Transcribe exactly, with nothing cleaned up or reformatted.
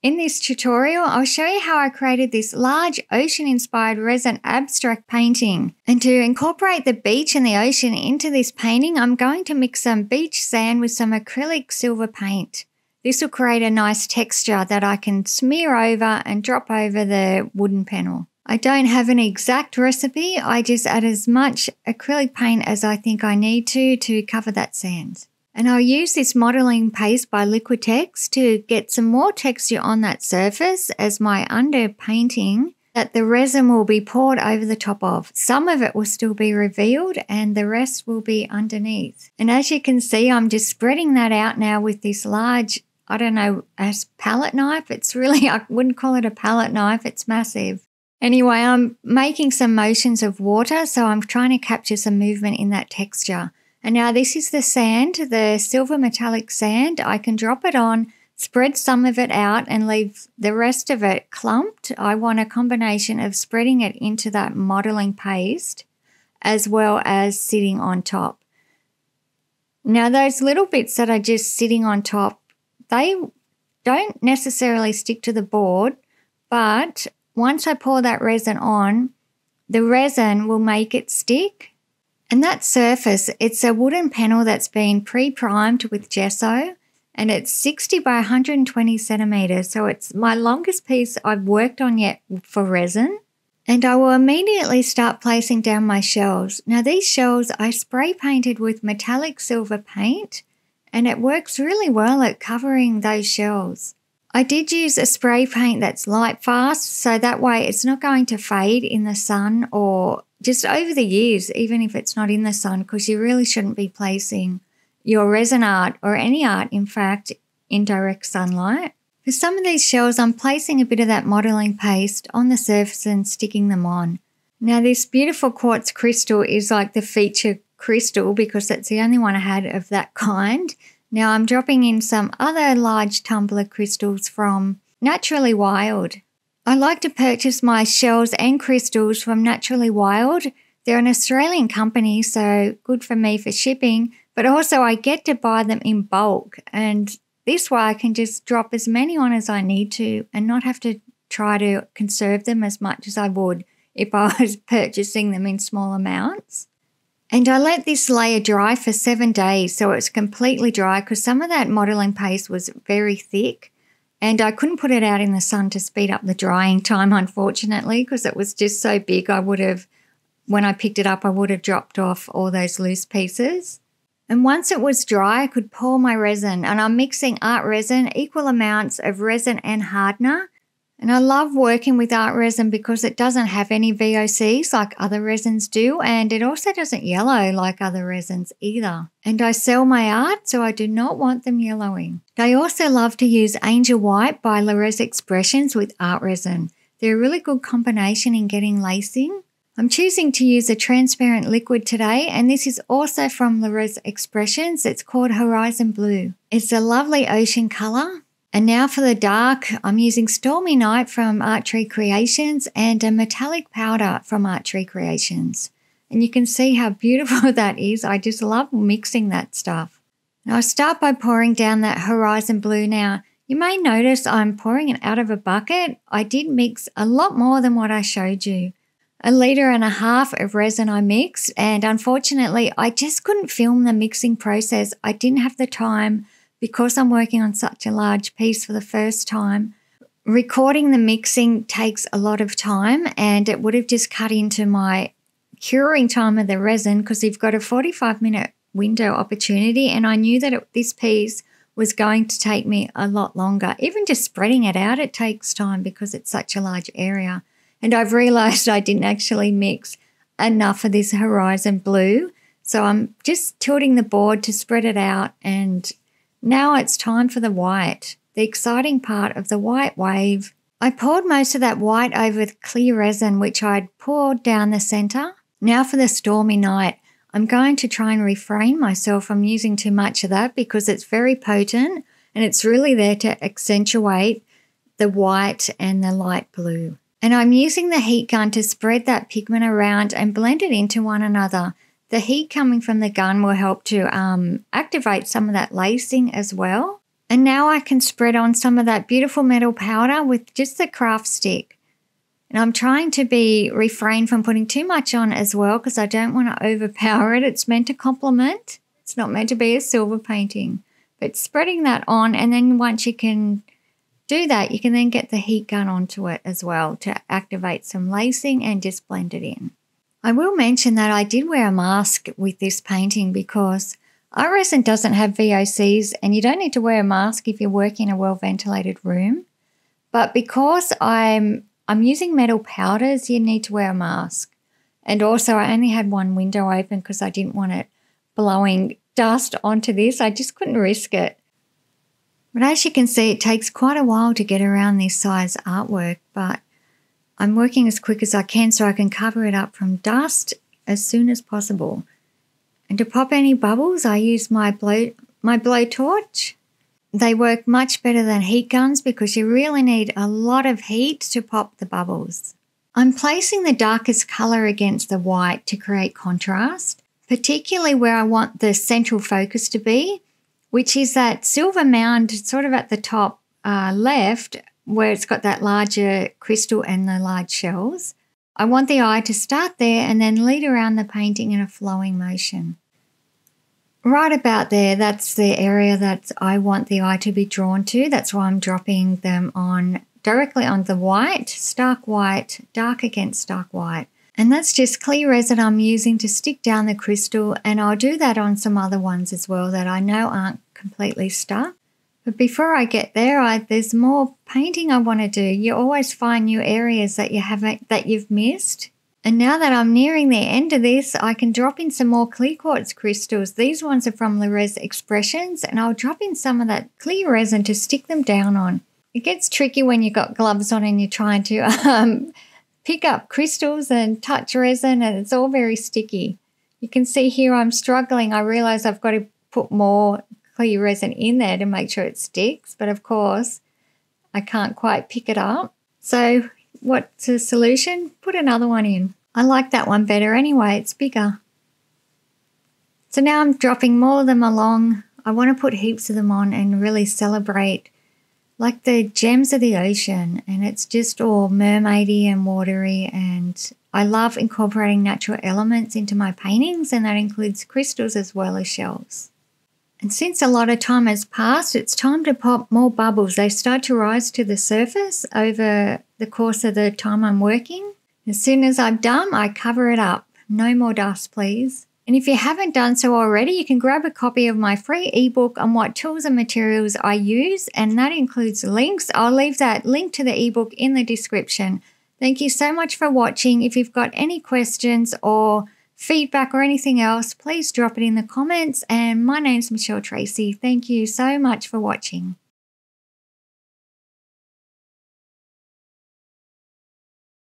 In this tutorial, I'll show you how I created this large ocean-inspired resin abstract painting. And to incorporate the beach and the ocean into this painting, I'm going to mix some beach sand with some acrylic silver paint. This will create a nice texture that I can smear over and drop over the wooden panel. I don't have an exact recipe, I just add as much acrylic paint as I think I need to to cover that sand. And I'll use this modelling paste by Liquitex to get some more texture on that surface as my underpainting that the resin will be poured over the top of. Some of it will still be revealed and the rest will be underneath. And as you can see, I'm just spreading that out now with this large, I don't know, a palette knife. It's really, I wouldn't call it a palette knife, it's massive. Anyway, I'm making some motions of water, so I'm trying to capture some movement in that texture. And now this is the sand, the silver metallic sand. I can drop it on, spread some of it out and leave the rest of it clumped. I want a combination of spreading it into that modelling paste as well as sitting on top. Now those little bits that are just sitting on top, they don't necessarily stick to the board, but once I pour that resin on, the resin will make it stick. And that surface, it's a wooden panel that's been pre-primed with gesso and it's sixty by one hundred twenty centimetres. So it's my longest piece I've worked on yet for resin. And I will immediately start placing down my shells. Now these shells I spray painted with metallic silver paint and it works really well at covering those shells. I did use a spray paint that's light fast, so that way it's not going to fade in the sun or just over the years, even if it's not in the sun, because you really shouldn't be placing your resin art or any art, in fact, in direct sunlight. For some of these shells, I'm placing a bit of that modelling paste on the surface and sticking them on. Now this beautiful quartz crystal is like the feature crystal because that's the only one I had of that kind. Now I'm dropping in some other large tumbler crystals from Naturally Wild. I like to purchase my shells and crystals from Naturally Wild. They're an Australian company, so good for me for shipping, but also I get to buy them in bulk, and this way I can just drop as many on as I need to and not have to try to conserve them as much as I would if I was purchasing them in small amounts. And I let this layer dry for seven days so it's completely dry because some of that modelling paste was very thick and I couldn't put it out in the sun to speed up the drying time, unfortunately, because it was just so big I would have, when I picked it up, I would have dropped off all those loose pieces. And once it was dry, I could pour my resin and I'm mixing Art Resin, equal amounts of resin and hardener. And I love working with Art Resin because it doesn't have any V O Cs like other resins do, and it also doesn't yellow like other resins either. And I sell my art, so I do not want them yellowing. I also love to use Angle White by Le' Rez Expressions with Art Resin. They're a really good combination in getting lacing. I'm choosing to use a transparent liquid today, and this is also from Le' Rez Expressions. It's called Horizon Blue. It's a lovely ocean colour. And now for the dark, I'm using Stormy Night from Art Tree Creations and a metallic powder from Art Tree Creations. And you can see how beautiful that is. I just love mixing that stuff. And I'll start by pouring down that Horizon Blue now. You may notice I'm pouring it out of a bucket. I did mix a lot more than what I showed you. A litre and a half of resin I mixed, and unfortunately I just couldn't film the mixing process. I didn't have the time. Because I'm working on such a large piece for the first time, recording the mixing takes a lot of time and it would have just cut into my curing time of the resin because you've got a forty-five minute window opportunity, and I knew that it, this piece was going to take me a lot longer. Even just spreading it out, it takes time because it's such a large area. And I've realised I didn't actually mix enough of this Horizon Blue. So I'm just tilting the board to spread it out, and now it's time for the white, the exciting part of the white wave. I poured most of that white over the clear resin which I'd poured down the centre. Now for the Stormy Night. I'm going to try and refrain myself from using too much of that because it's very potent and it's really there to accentuate the white and the light blue. And I'm using the heat gun to spread that pigment around and blend it into one another. The heat coming from the gun will help to um, activate some of that lacing as well. And now I can spread on some of that beautiful metal powder with just the craft stick. And I'm trying to be refrain from putting too much on as well, because I don't want to overpower it. It's meant to complement. It's not meant to be a silver painting. But spreading that on, and then once you can do that, you can then get the heat gun onto it as well to activate some lacing and just blend it in. I will mention that I did wear a mask with this painting because Art Resin doesn't have V O Cs, and you don't need to wear a mask if you work in a well-ventilated room. But because I'm I'm using metal powders, you need to wear a mask. And also I only had one window open because I didn't want it blowing dust onto this. I just couldn't risk it. But as you can see, it takes quite a while to get around this size artwork, but I'm working as quick as I can so I can cover it up from dust as soon as possible. And to pop any bubbles, I use my blow my blowtorch. They work much better than heat guns because you really need a lot of heat to pop the bubbles. I'm placing the darkest color against the white to create contrast, particularly where I want the central focus to be, which is that silver mound sort of at the top uh, left, where it's got that larger crystal and the large shells. I want the eye to start there and then lead around the painting in a flowing motion. Right about there, that's the area that I want the eye to be drawn to. That's why I'm dropping them on directly on the white, stark white, dark against stark white. And that's just clear resin I'm using to stick down the crystal, and I'll do that on some other ones as well that I know aren't completely stark. But before I get there, I, there's more painting I want to do. You always find new areas that you haven't, that you've missed. And now that I'm nearing the end of this, I can drop in some more clear quartz crystals. These ones are from Le' Rez Expressions, and I'll drop in some of that clear resin to stick them down on. It gets tricky when you've got gloves on and you're trying to um, pick up crystals and touch resin, and it's all very sticky. You can see here I'm struggling. I realise I've got to put more clear resin in there to make sure it sticks, but of course I can't quite pick it up. So what's the solution? Put another one in. I like that one better anyway, it's bigger. So now I'm dropping more of them along. I want to put heaps of them on and really celebrate like the gems of the ocean, and it's just all mermaidy and watery, and I love incorporating natural elements into my paintings, and that includes crystals as well as shells. And since a lot of time has passed, it's time to pop more bubbles. They start to rise to the surface over the course of the time I'm working. As soon as I'm done, I cover it up. No more dust, please. And if you haven't done so already, you can grab a copy of my free ebook on what tools and materials I use, and that includes links. I'll leave that link to the ebook in the description. Thank you so much for watching. If you've got any questions or feedback or anything else, please drop it in the comments. And my name's Michelle Tracey. Thank you so much for watching.